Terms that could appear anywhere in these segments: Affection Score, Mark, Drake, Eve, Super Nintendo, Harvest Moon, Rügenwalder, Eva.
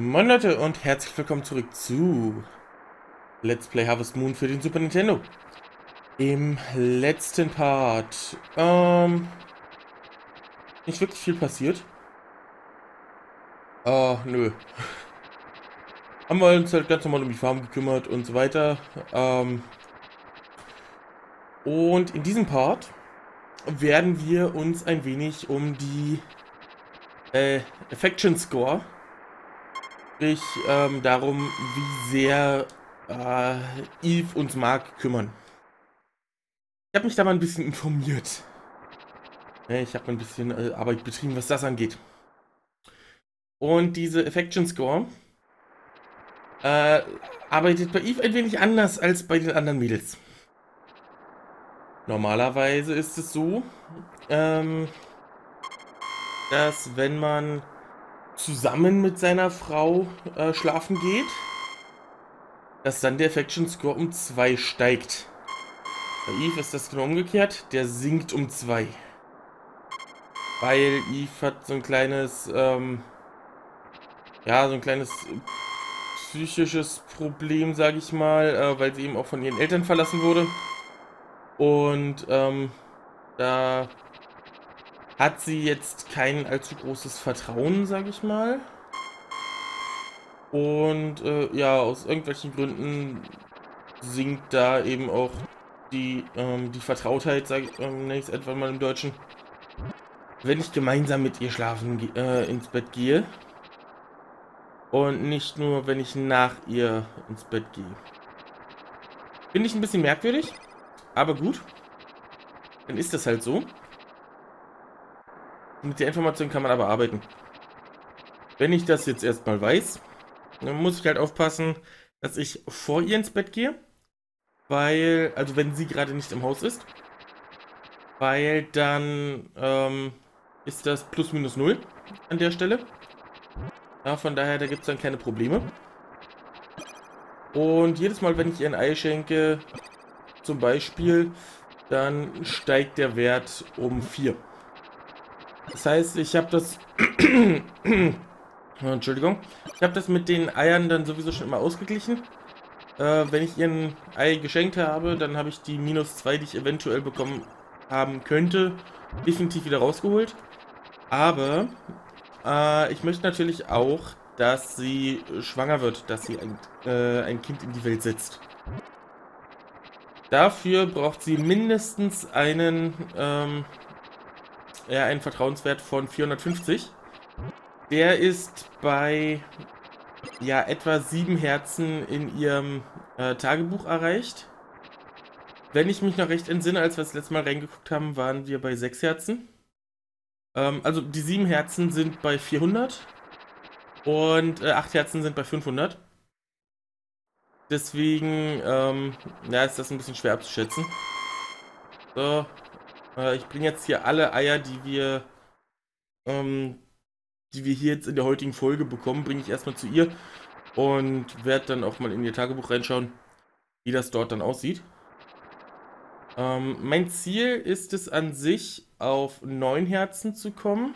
Moin Leute und herzlich willkommen zurück zu Let's Play Harvest Moon für den Super Nintendo. Im letzten Part nicht wirklich viel passiert. Nö. Haben wir uns halt ganz normal um die Farm gekümmert und so weiter. Und in diesem Part werden wir uns ein wenig um die Affection Score, sprich darum, wie sehr Eve und Mark kümmern. Ich habe mich da mal ein bisschen informiert. Ich habe ein bisschen Arbeit betrieben, was das angeht. Und diese Affection Score arbeitet bei Eve ein wenig anders als bei den anderen Mädels. Normalerweise ist es so, dass wenn man zusammen mit seiner Frau schlafen geht, dass dann der Affection Score um 2 steigt. Bei Eve ist das genau umgekehrt, der sinkt um 2. Weil Eve hat so ein kleines, ja, so ein kleines psychisches Problem, sage ich mal, weil sie eben auch von ihren Eltern verlassen wurde. Und da hat sie jetzt kein allzu großes Vertrauen, sage ich mal. Und ja, aus irgendwelchen Gründen sinkt da eben auch die Vertrautheit, sage ich irgendwann mal im Deutschen, wenn ich gemeinsam mit ihr schlafen ins Bett gehe. Und nicht nur, wenn ich nach ihr ins Bett gehe. Finde ich ein bisschen merkwürdig, aber gut. Dann ist das halt so. Mit der Information kann man aber arbeiten. Wenn ich das jetzt erstmal weiß, dann muss ich halt aufpassen, dass ich vor ihr ins Bett gehe. Weil, also wenn sie gerade nicht im Haus ist. Weil dann ist das ±0 an der Stelle. Ja, von daher, da gibt es dann keine Probleme. Und jedes Mal, wenn ich ihr ein Ei schenke, zum Beispiel, dann steigt der Wert um 4. Das heißt, ich habe das Entschuldigung, ich habe das mit den Eiern dann sowieso schon immer ausgeglichen. Wenn ich ihr ein Ei geschenkt habe, dann habe ich die -2, die ich eventuell bekommen haben könnte, definitiv wieder rausgeholt. Aber ich möchte natürlich auch, dass sie schwanger wird, dass sie ein Kind in die Welt setzt. Dafür braucht sie mindestens einen Vertrauenswert von 450. Der ist bei ja etwa 7 Herzen in ihrem Tagebuch erreicht. Wenn ich mich noch recht entsinne, als wir das letzte Mal reingeguckt haben, waren wir bei 6 Herzen. Also die 7 Herzen sind bei 400 und 8 Herzen sind bei 500. Deswegen ja, ist das ein bisschen schwer abzuschätzen. So. Ich bringe jetzt hier alle Eier, die wir hier jetzt in der heutigen Folge bekommen, bringe ich erstmal zu ihr und werde dann auch mal in ihr Tagebuch reinschauen, wie das dort dann aussieht. Mein Ziel ist es an sich, auf 9 Herzen zu kommen.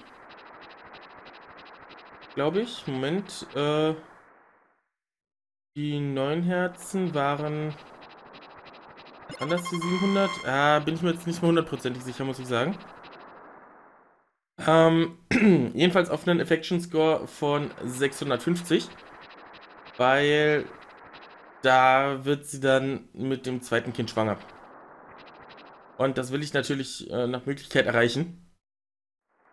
Glaube ich. Moment. Die 9 Herzen waren... Waren das die 700? Bin ich mir jetzt nicht mehr hundertprozentig sicher, muss ich sagen. Jedenfalls auf einen Affection Score von 650. Weil da wird sie dann mit dem 2. Kind schwanger. Und das will ich natürlich nach Möglichkeit erreichen.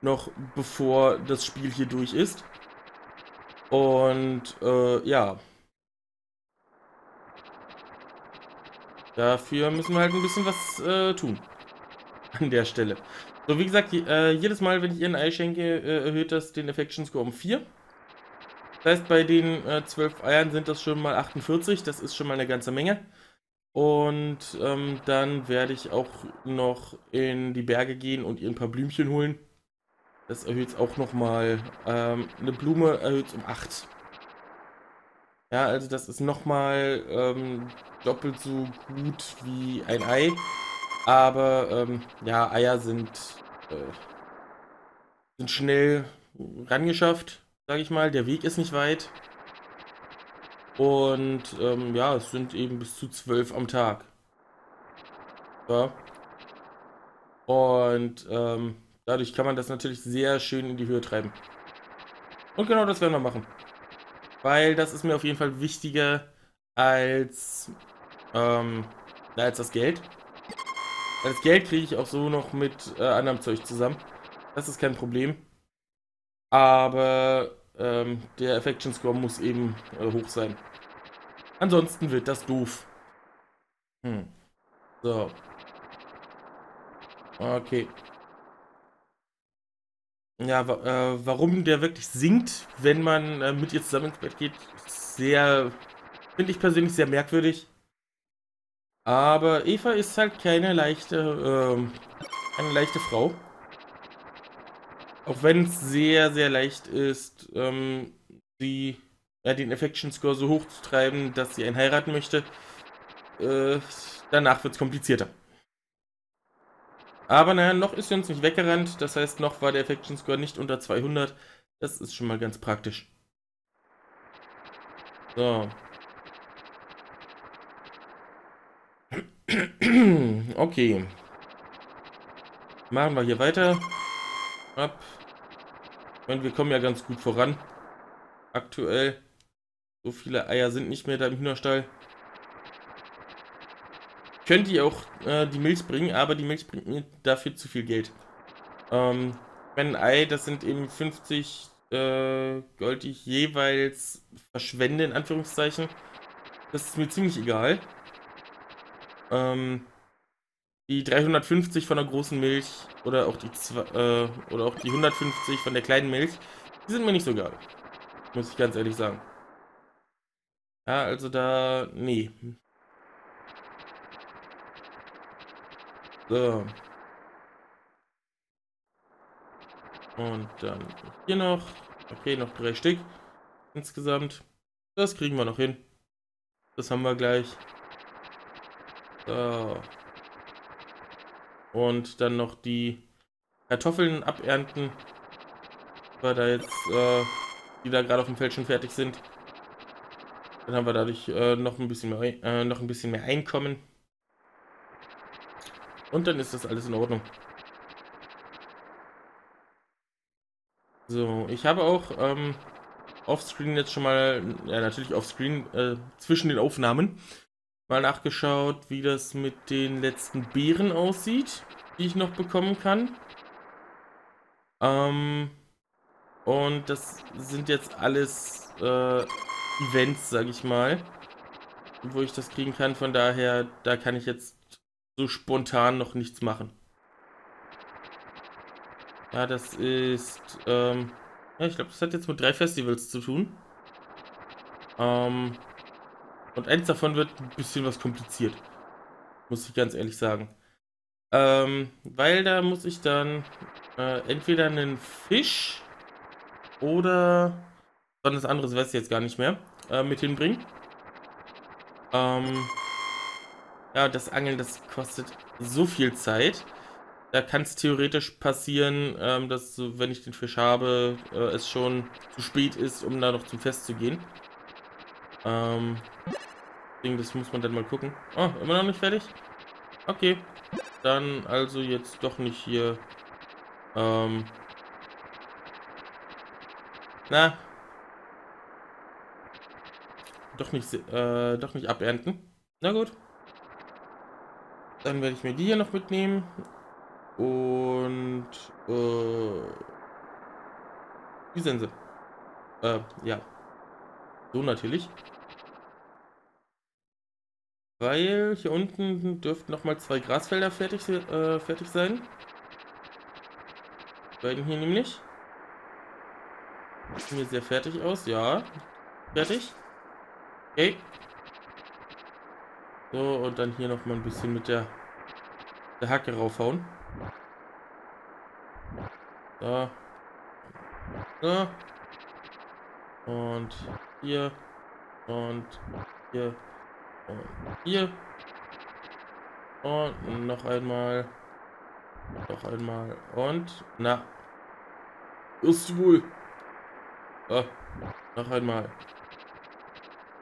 Noch bevor das Spiel hier durch ist. Und ja... Dafür müssen wir halt ein bisschen was tun. An der Stelle. So, wie gesagt, jedes Mal, wenn ich ihr ein Ei schenke, erhöht das den Affection Score um 4. Das heißt, bei den 12 Eiern sind das schon mal 48. Das ist schon mal eine ganze Menge. Und dann werde ich auch noch in die Berge gehen und ihr ein paar Blümchen holen. Das erhöht es auch nochmal. Eine Blume erhöht es um 8. Ja, also das ist nochmal doppelt so gut wie ein Ei. Aber ja, Eier sind schnell rangeschafft, sage ich mal. Der Weg ist nicht weit. Und ja, es sind eben bis zu 12 am Tag. Ja. Und dadurch kann man das natürlich sehr schön in die Höhe treiben. Und genau das werden wir machen. Weil das ist mir auf jeden Fall wichtiger als das Geld. Das Geld kriege ich auch so noch mit anderem Zeug zusammen. Das ist kein Problem. Aber der Affection Score muss eben hoch sein. Ansonsten wird das doof. So. Okay. Ja, warum der wirklich singt, wenn man mit ihr zusammen ins Bett geht, finde ich persönlich sehr merkwürdig. Aber Eva ist halt keine leichte Frau. Auch wenn es sehr, sehr leicht ist, den Affection Score so hoch zu treiben, dass sie einen heiraten möchte. Danach wird es komplizierter. Aber naja, noch ist sie uns nicht weggerannt. Das heißt, noch war der Affection Score nicht unter 200. Das ist schon mal ganz praktisch. So. Okay. Machen wir hier weiter. Ab. Und wir kommen ja ganz gut voran. Aktuell. So viele Eier sind nicht mehr da im Hühnerstall. Könnte ich auch die Milch bringen, aber die Milch bringt mir dafür zu viel Geld. Wenn ein Ei, das sind eben 50 Gold, die ich jeweils verschwende, in Anführungszeichen. Das ist mir ziemlich egal. Die 350 von der großen Milch oder auch die 150 von der kleinen Milch, die sind mir nicht so egal. Muss ich ganz ehrlich sagen. Ja, also da... Nee. So. Und dann hier noch. Okay, noch 3 Stück insgesamt. Das kriegen wir noch hin. Das haben wir gleich. So. Und dann noch die Kartoffeln abernten. Weil da jetzt, die da gerade auf dem Feld schon fertig sind. Dann haben wir dadurch noch ein bisschen mehr Einkommen. Und dann ist das alles in Ordnung. So, ich habe auch offscreen jetzt schon mal, ja natürlich offscreen, zwischen den Aufnahmen mal nachgeschaut, wie das mit den letzten Beeren aussieht, die ich noch bekommen kann. Und das sind jetzt alles Events, sage ich mal, wo ich das kriegen kann. Von daher, da kann ich jetzt so spontan noch nichts machen. Ja, das ist... ja, ich glaube, das hat jetzt mit 3 Festivals zu tun. Und eins davon wird ein bisschen was kompliziert. Muss ich ganz ehrlich sagen. Weil da muss ich dann entweder einen Fisch oder was anderes, weiß ich jetzt gar nicht mehr, mit hinbringen. Ja, das Angeln, das kostet so viel Zeit. Da kann es theoretisch passieren, dass, wenn ich den Fisch habe, es schon zu spät ist, um da noch zum Fest zu gehen. Deswegen, das muss man dann mal gucken. Oh, immer noch nicht fertig? Okay. Dann also jetzt doch nicht hier. Na. Doch nicht abernten. Na gut. Dann werde ich mir die hier noch mitnehmen. Und die Sense. Ja. So natürlich. Weil hier unten dürften nochmal 2 Grasfelder fertig sein. Die beiden hier nämlich. Sieht mir sehr fertig aus. Ja. Fertig. Okay. So, und dann hier nochmal ein bisschen mit der Hacke raufhauen. So. So. Und hier. Und hier. Und hier. Und noch einmal. Noch einmal. Und. Na. Ist wohl. So. Noch einmal.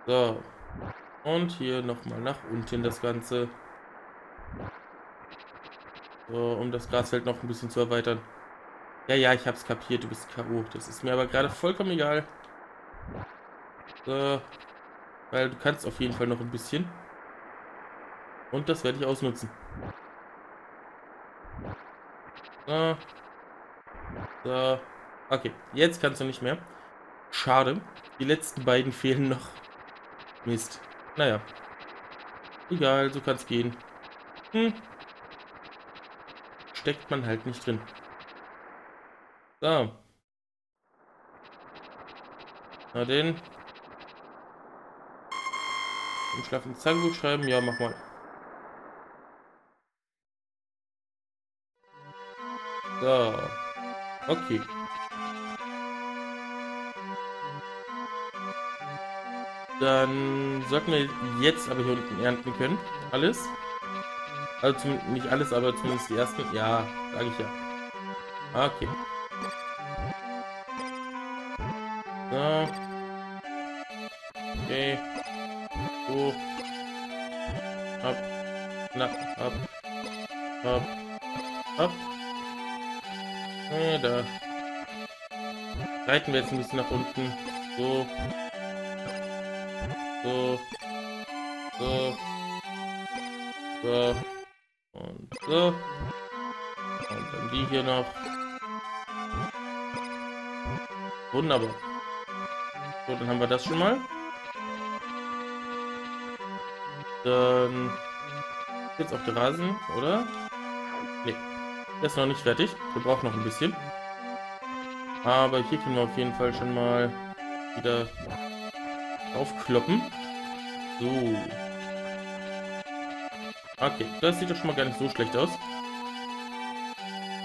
So. Und hier nochmal nach unten das Ganze. So, um das Grasfeld noch ein bisschen zu erweitern. Ja, ja, ich hab's kapiert, du bist K.O. Das ist mir aber gerade vollkommen egal. So. Weil du kannst auf jeden Fall noch ein bisschen. Und das werde ich ausnutzen. So. So. Okay, jetzt kannst du nicht mehr. Schade. Die letzten beiden fehlen noch. Mist. Naja. Egal, so kann's gehen. Hm. Steckt man halt nicht drin. So. Na den. Im Schlaf ins Tagebuch schreiben. Ja, mach mal. So. Okay. Dann sollten wir jetzt aber hier unten ernten können. Alles. Also zumindest, nicht alles, aber zumindest die ersten. Ja, sage ich ja. Okay. So. Okay. Hoch. Ab. Na, ab. Ab. Ab. Ja, da. Reiten wir jetzt ein bisschen nach unten. So. So. So. So. Und so. Und dann die hier noch. Wunderbar. So, dann haben wir das schon mal. Dann jetzt auf der Rasen, oder? Nee. Der ist noch nicht fertig. Der braucht noch ein bisschen. Aber hier können wir auf jeden Fall schon mal wieder aufkloppen. So. Okay, das sieht doch schon mal gar nicht so schlecht aus.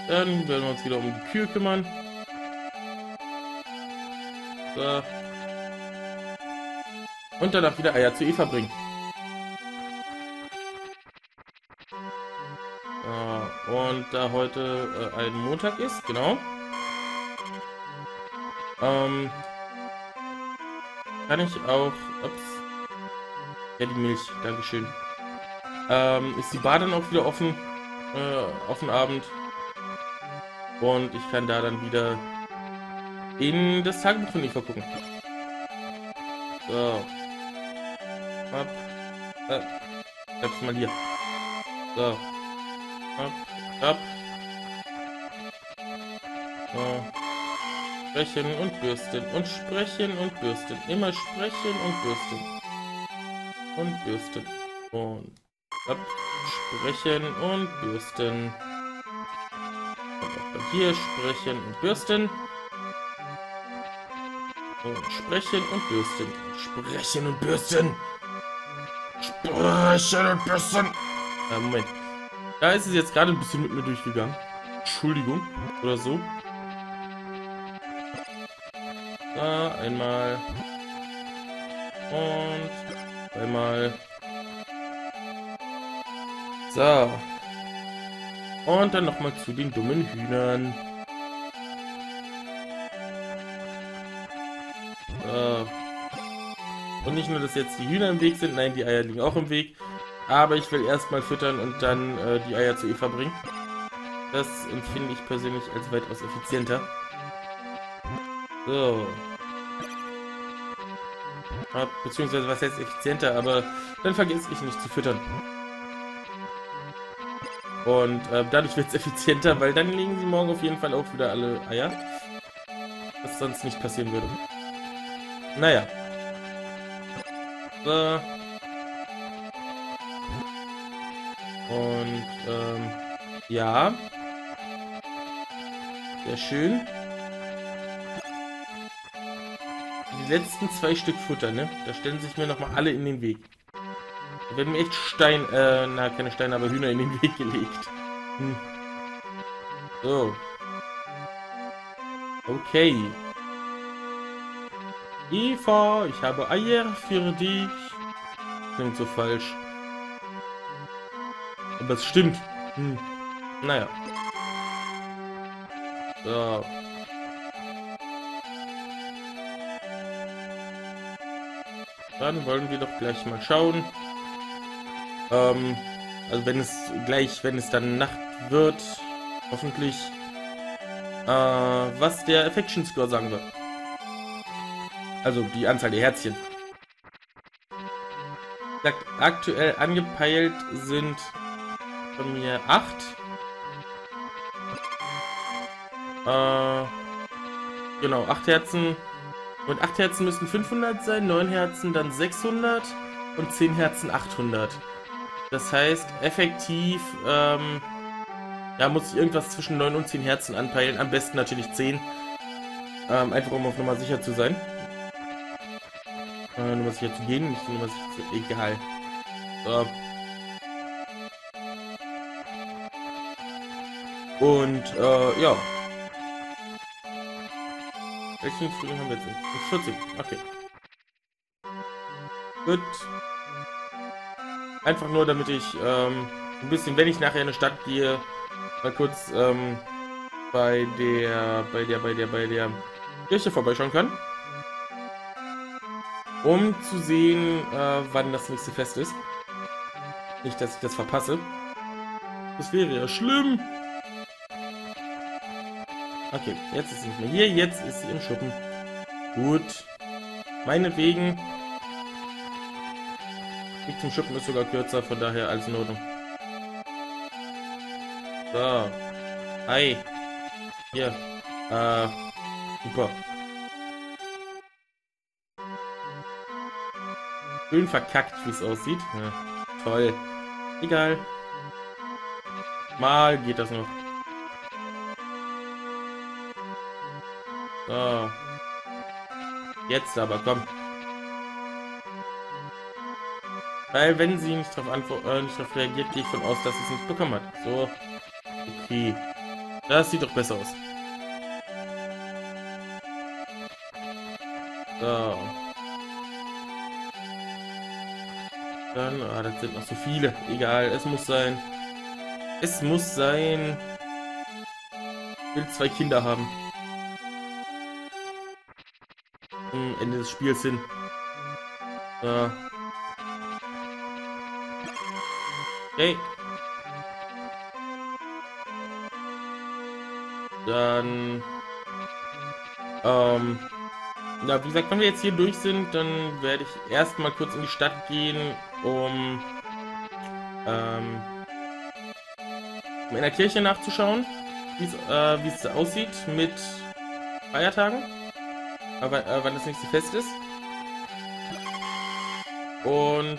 Dann werden wir uns wieder um die Kühe kümmern. So. Und danach wieder Eier zu Eva bringen. So. Und da heute ein Montag ist, genau. Kann ich auch... Ups. Ja, die Milch. Dankeschön. Ist die Bar dann auch wieder offen? Auf den Abend. Und ich kann da dann wieder in das Tagebuch von Eva gucken. So. Ab. Bleibst mal hier. So. Ab. Ab. So. Sprechen und bürsten und sprechen und bürsten. Immer sprechen und bürsten. Und bürsten. Und ab. Sprechen und bürsten. Und auch hier sprechen und bürsten. Und sprechen und bürsten. Sprechen und bürsten. Sprechen und bürsten. Moment. Da ist es jetzt gerade ein bisschen mit mir durchgegangen. Entschuldigung. Oder so. Da einmal. Und einmal. So. Und dann nochmal zu den dummen Hühnern. Und nicht nur, dass jetzt die Hühner im Weg sind, nein, die Eier liegen auch im Weg. Aber ich will erstmal füttern und dann die Eier zu Eva bringen. Das empfinde ich persönlich als weitaus effizienter. So. Beziehungsweise, was heißt effizienter, aber dann vergesse ich nicht zu füttern. Und dadurch wird es effizienter, weil dann legen sie morgen auf jeden Fall auch wieder alle Eier. Was sonst nicht passieren würde. Naja. So. Und, ja. Sehr schön. Die letzten 2 Stück Futter, ne? Da stellen sich mir nochmal alle in den Weg. Da werden mir echt Steine, na, keine Steine, aber Hühner in den Weg gelegt. Hm. So. Okay. Eva, ich habe Eier für dich. Klingt so falsch. Aber es stimmt. Hm. Naja. So. Dann wollen wir doch gleich mal schauen. Also wenn es dann Nacht wird, hoffentlich, was der Affection Score sagen wird. Also die Anzahl der Herzchen. Sagt, aktuell angepeilt sind von mir 8. Genau, 8 Herzen. Und 8 Herzen müssen 500 sein, 9 Herzen dann 600 und 10 Herzen 800. Das heißt, effektiv ja, muss ich irgendwas zwischen 9 und 10 Herzen anpeilen. Am besten natürlich 10. Einfach um auf Nummer sicher zu sein. Nummer sicher zu gehen, nicht Nummer sicher. Egal. So. Und ja. Welchen Frühling haben wir jetzt? 40. Okay. Gut. Einfach nur, damit ich ein bisschen, wenn ich nachher in die Stadt gehe, mal kurz bei der Kirche vorbeischauen kann. Um zu sehen, wann das nächste Fest ist. Nicht, dass ich das verpasse. Das wäre ja schlimm. Okay, jetzt ist sie nicht mehr hier, jetzt ist sie im Schuppen. Gut. Meinetwegen. Weg zum Schuppen ist sogar kürzer, von daher alles in Ordnung. So. Hi. Hier. Super. Schön verkackt, wie es aussieht. Ja, toll. Egal. Mal geht das noch. So. Jetzt aber, komm. Weil wenn sie nicht darauf reagiert, gehe ich von aus, dass sie es nicht bekommen hat. So. Okay. Das sieht doch besser aus. So. Dann, das sind noch so viele. Egal, es muss sein. Es muss sein. Ich will 2 Kinder haben. Am Ende des Spiels hin. So. Okay. Dann. Ja, wie gesagt, wenn wir jetzt hier durch sind, dann werde ich erstmal kurz in die Stadt gehen, um in der Kirche nachzuschauen, wie es aussieht mit Feiertagen. Wann das nächste Fest ist. Und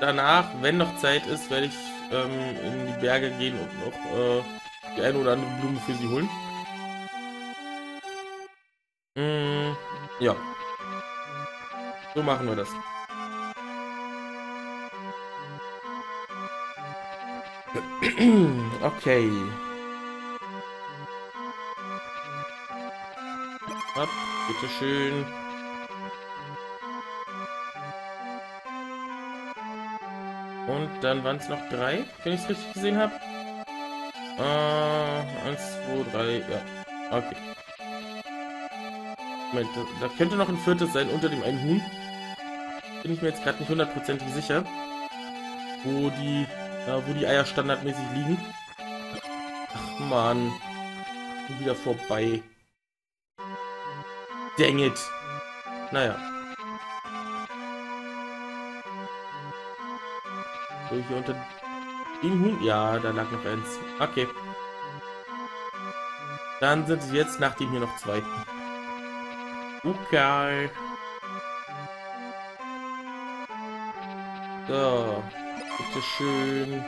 danach, wenn noch Zeit ist, werde ich in die Berge gehen und noch die eine oder andere Blume für sie holen. Ja. So machen wir das. Okay. Ab. Bitte schön. Und dann waren es noch 3, wenn ich es richtig gesehen habe. 1, 2, 3, ja. Okay. Moment, da könnte noch ein 4. sein unter dem einen Huhn. Bin ich mir jetzt gerade nicht hundertprozentig sicher, wo die Eier standardmäßig liegen. Ach man, wieder vorbei. Dang it. Naja. So, hier unter dem Huhn. Ja, da lag noch eins. Okay. Dann sind es jetzt nach dem hier noch 2. Okay. So. Bitteschön.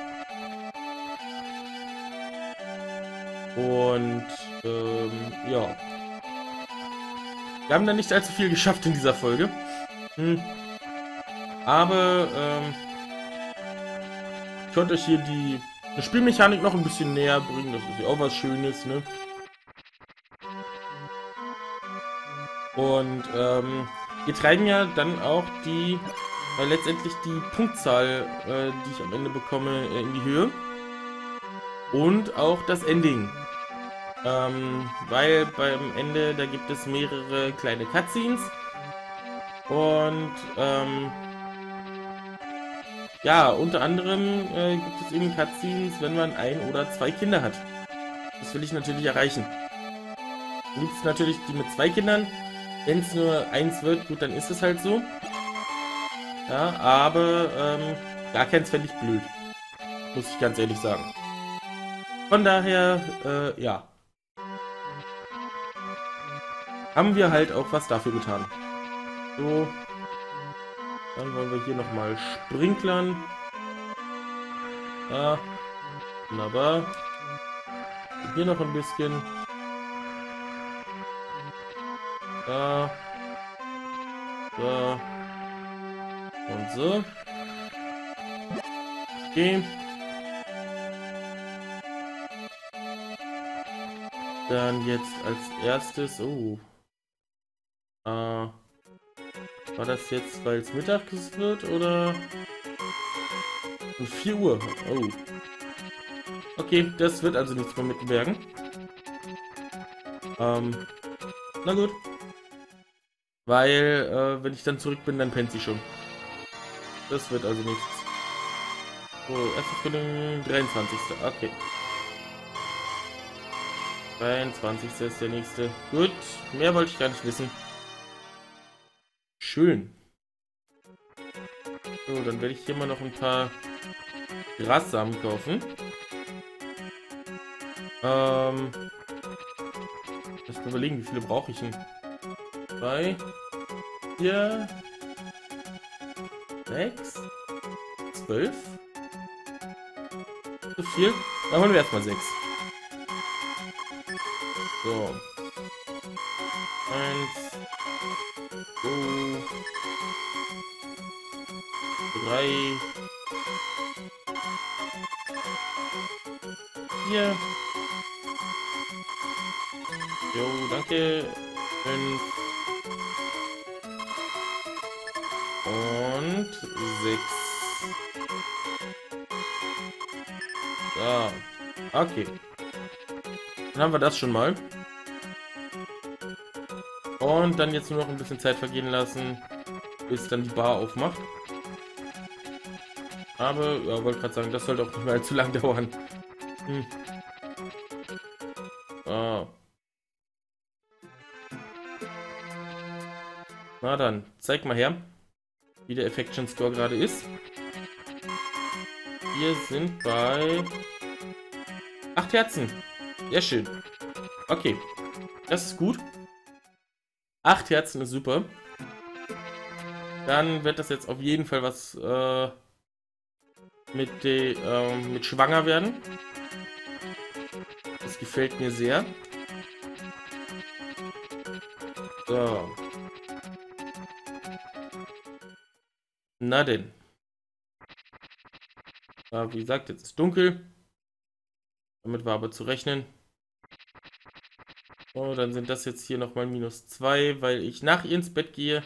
Und, ja. Wir haben da nicht allzu viel geschafft in dieser Folge. Aber ich konnte euch hier die Spielmechanik noch ein bisschen näher bringen. Das ist ja auch was Schönes, ne? Und wir treiben ja dann auch die letztendlich die Punktzahl, die ich am Ende bekomme, in die Höhe. Und auch das Ending. Weil beim Ende, da gibt es mehrere kleine Cutscenes Und ja, unter anderem gibt es eben Cutscenes, wenn man 1 oder 2 Kinder hat. Das will ich natürlich erreichen. Gibt es natürlich die mit 2 Kindern. Wenn es nur 1 wird, gut, dann ist es halt so. Ja, aber gar keins fände ich blöd. Muss ich ganz ehrlich sagen. Von daher, ja. Haben wir halt auch was dafür getan. So. Dann wollen wir hier nochmal sprinklern. Ja. Wunderbar. Hier noch ein bisschen. Da. Da. Und so. Okay. Dann jetzt als erstes. Oh. War das jetzt, weil es Mittag wird oder? Um 4 Uhr. Oh. Okay, das wird also nichts von Mittenbergen. Na gut. Weil, wenn ich dann zurück bin, dann pennt sie schon. Das wird also nichts. So, erste Erfüllung 23. Okay. 23. ist der nächste. Gut, mehr wollte ich gar nicht wissen. Schön. So, dann werde ich hier mal noch ein paar Grassamen kaufen. Lass mal überlegen, wie viele brauche ich denn? 2, 4, 6, 12. So viel? Dann holen wir erstmal 6. So. 1, 2, 3, 4. Jo, danke. 5. Und 6. So. Okay. Dann haben wir das schon mal. Und dann jetzt nur noch ein bisschen Zeit vergehen lassen, bis dann die Bar aufmacht. Aber, ja, wollte gerade sagen, das sollte auch nicht mehr allzu lang dauern. Hm. Ah. Na dann, zeig mal her, wie der Affection Score gerade ist. Wir sind bei 8 Herzen. Sehr schön. Okay, das ist gut. 8 Herzen ist super. Dann wird das jetzt auf jeden Fall was mit schwanger werden. Das gefällt mir sehr. So. Na denn. Ja, wie gesagt, jetzt ist dunkel. Damit war aber zu rechnen. Oh, dann sind das jetzt hier nochmal -2, weil ich nach ihr ins Bett gehe.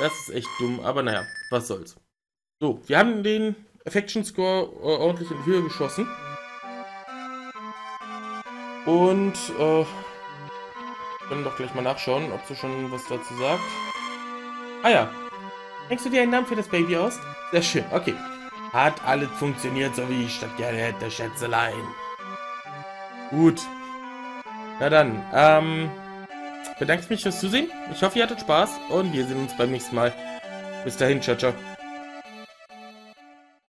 Das ist echt dumm, aber naja, was soll's. So, wir haben den Affection Score ordentlich in die Höhe geschossen. Und, können doch gleich mal nachschauen, ob sie schon was dazu sagt. Ah ja. Denkst du dir einen Namen für das Baby aus? Sehr schön, okay. Hat alles funktioniert, so wie ich statt gerne hätte, Schätzelein. Gut. Na dann, bedanke mich fürs Zusehen. Ich hoffe, ihr hattet Spaß und wir sehen uns beim nächsten Mal. Bis dahin, ciao, ciao.